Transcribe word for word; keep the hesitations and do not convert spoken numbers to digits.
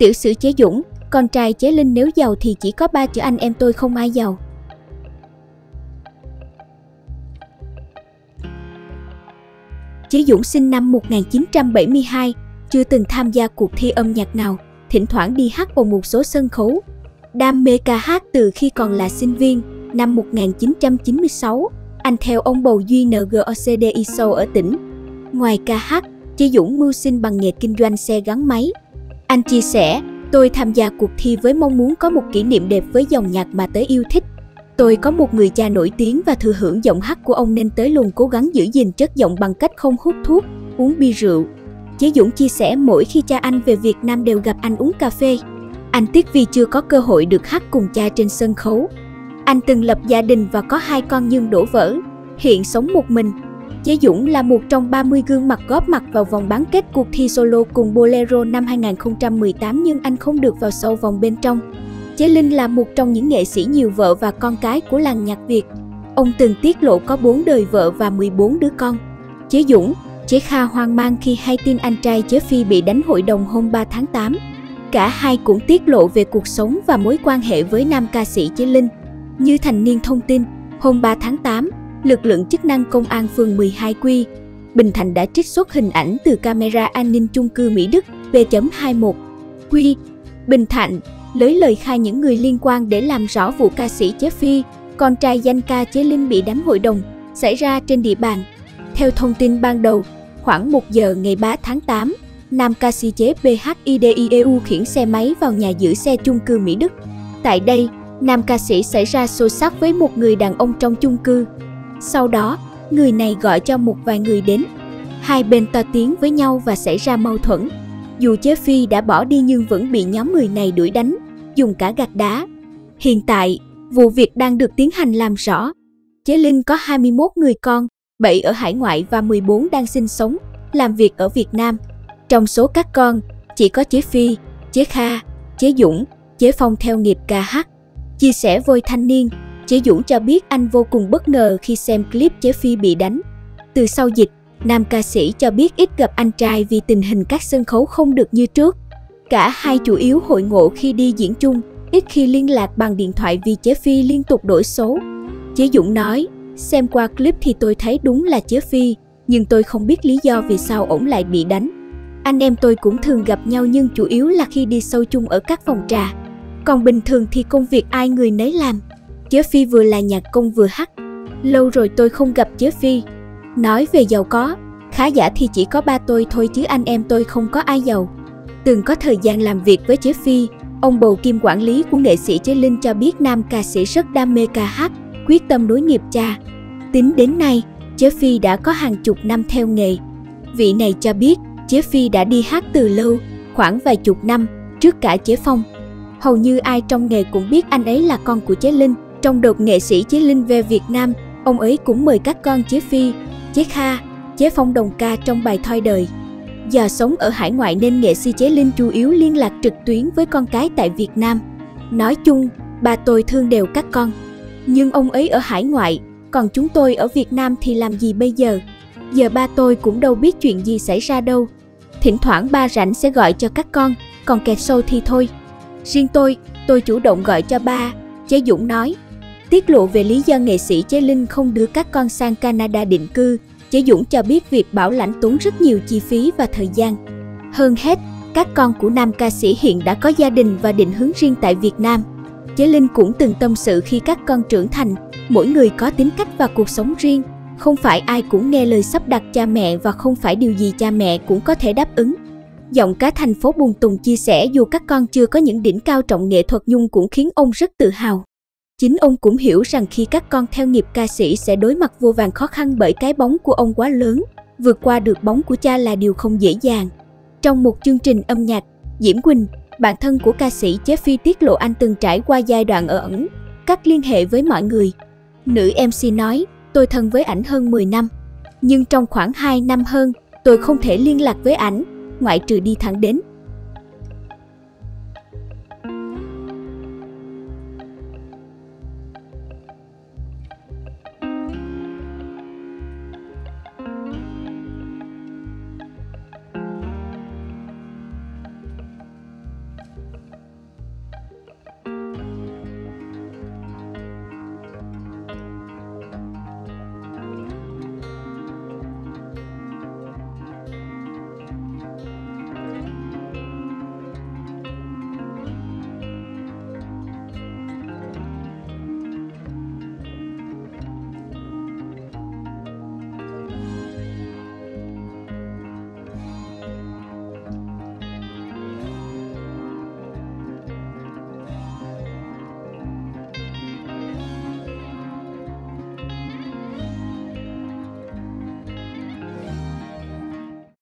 Tiểu sử Chế Dũng, con trai Chế Linh nếu giàu thì chỉ có ba chữ anh em tôi không ai giàu. Chế Dũng sinh năm một nghìn chín trăm bảy mươi hai, chưa từng tham gia cuộc thi âm nhạc nào, thỉnh thoảng đi hát vào một số sân khấu. Đam mê ca hát từ khi còn là sinh viên, năm một nghìn chín trăm chín mươi sáu, anh theo ông Bầu Duy Ngọc ở tỉnh. Ngoài ca hát, Chế Dũng mưu sinh bằng nghề kinh doanh xe gắn máy. Anh chia sẻ, tôi tham gia cuộc thi với mong muốn có một kỷ niệm đẹp với dòng nhạc mà tớ yêu thích. Tôi có một người cha nổi tiếng và thừa hưởng giọng hát của ông nên tới luôn cố gắng giữ gìn chất giọng bằng cách không hút thuốc, uống bia rượu. Chế Dũng chia sẻ mỗi khi cha anh về Việt Nam đều gặp anh uống cà phê. Anh tiếc vì chưa có cơ hội được hát cùng cha trên sân khấu. Anh từng lập gia đình và có hai con nhưng đổ vỡ, hiện sống một mình. Chế Dũng là một trong ba mươi gương mặt góp mặt vào vòng bán kết cuộc thi Solo cùng Bolero năm hai nghìn không trăm mười tám nhưng anh không được vào sâu vòng bên trong. Chế Linh là một trong những nghệ sĩ nhiều vợ và con cái của làng nhạc Việt. Ông từng tiết lộ có bốn đời vợ và mười bốn đứa con. Chế Dũng, Chế Kha hoang mang khi hay tin anh trai Chế Phi bị đánh hội đồng hôm ba tháng tám. Cả hai cũng tiết lộ về cuộc sống và mối quan hệ với nam ca sĩ Chế Linh. Như Thanh Niên thông tin, hôm ba tháng tám, lực lượng chức năng công an phường mười hai Quy Bình Thạnh đã trích xuất hình ảnh từ camera an ninh chung cư Mỹ Đức B chấm hai mươi mốt Quy Bình Thạnh lấy lời khai những người liên quan để làm rõ vụ ca sĩ Chế Phi, con trai danh ca Chế Linh bị đánh hội đồng xảy ra trên địa bàn. Theo thông tin ban đầu, khoảng một giờ ngày ba tháng tám, nam ca sĩ Chế Phi khiển xe máy vào nhà giữ xe chung cư Mỹ Đức. Tại đây, nam ca sĩ xảy ra xô xát với một người đàn ông trong chung cư. Sau đó, người này gọi cho một vài người đến. Hai bên to tiếng với nhau và xảy ra mâu thuẫn. Dù Chế Phi đã bỏ đi nhưng vẫn bị nhóm người này đuổi đánh, dùng cả gạch đá. Hiện tại, vụ việc đang được tiến hành làm rõ. Chế Linh có hai mươi mốt người con, bảy ở hải ngoại và mười bốn đang sinh sống, làm việc ở Việt Nam. Trong số các con, chỉ có Chế Phi, Chế Kha, Chế Dũng, Chế Phong theo nghiệp ca hát. Chia sẻ với Thanh Niên, Chế Dũng cho biết anh vô cùng bất ngờ khi xem clip Chế Phi bị đánh. Từ sau dịch, nam ca sĩ cho biết ít gặp anh trai vì tình hình các sân khấu không được như trước. Cả hai chủ yếu hội ngộ khi đi diễn chung, ít khi liên lạc bằng điện thoại vì Chế Phi liên tục đổi số. Chế Dũng nói, xem qua clip thì tôi thấy đúng là Chế Phi, nhưng tôi không biết lý do vì sao ổng lại bị đánh. Anh em tôi cũng thường gặp nhau nhưng chủ yếu là khi đi show chung ở các phòng trà. Còn bình thường thì công việc ai người nấy làm. Chế Phi vừa là nhạc công vừa hát. Lâu rồi tôi không gặp Chế Phi. Nói về giàu có, khá giả thì chỉ có ba tôi thôi chứ anh em tôi không có ai giàu. Từng có thời gian làm việc với Chế Phi, ông Bầu Kim quản lý của nghệ sĩ Chế Linh cho biết nam ca sĩ rất đam mê ca hát, quyết tâm nối nghiệp cha. Tính đến nay, Chế Phi đã có hàng chục năm theo nghề. Vị này cho biết Chế Phi đã đi hát từ lâu, khoảng vài chục năm, trước cả Chế Phong. Hầu như ai trong nghề cũng biết anh ấy là con của Chế Linh. Trong đợt nghệ sĩ Chế Linh về Việt Nam, ông ấy cũng mời các con Chế Phi, Chế Kha, Chế Phong đồng ca trong bài Thoi Đời. Do sống ở hải ngoại nên nghệ sĩ Chế Linh chủ yếu liên lạc trực tuyến với con cái tại Việt Nam. Nói chung, bà tôi thương đều các con. Nhưng ông ấy ở hải ngoại, còn chúng tôi ở Việt Nam thì làm gì bây giờ? Giờ ba tôi cũng đâu biết chuyện gì xảy ra đâu. Thỉnh thoảng ba rảnh sẽ gọi cho các con, còn kẹt show thì thôi. Riêng tôi, tôi chủ động gọi cho ba, Chế Dũng nói. Tiết lộ về lý do nghệ sĩ Chế Linh không đưa các con sang Canada định cư, Chế Dũng cho biết việc bảo lãnh tốn rất nhiều chi phí và thời gian. Hơn hết, các con của nam ca sĩ hiện đã có gia đình và định hướng riêng tại Việt Nam. Chế Linh cũng từng tâm sự khi các con trưởng thành, mỗi người có tính cách và cuộc sống riêng. Không phải ai cũng nghe lời sắp đặt cha mẹ và không phải điều gì cha mẹ cũng có thể đáp ứng. Giọng cá thành phố Bùn Tùng chia sẻ dù các con chưa có những đỉnh cao trọng nghệ thuật nhưng cũng khiến ông rất tự hào. Chính ông cũng hiểu rằng khi các con theo nghiệp ca sĩ sẽ đối mặt vô vàn khó khăn bởi cái bóng của ông quá lớn, vượt qua được bóng của cha là điều không dễ dàng. Trong một chương trình âm nhạc, Diễm Quỳnh, bạn thân của ca sĩ Chế Phi tiết lộ anh từng trải qua giai đoạn ở ẩn, cắt liên hệ với mọi người. Nữ em xê nói, tôi thân với ảnh hơn mười năm, nhưng trong khoảng hai năm hơn, tôi không thể liên lạc với ảnh, ngoại trừ đi thẳng đến.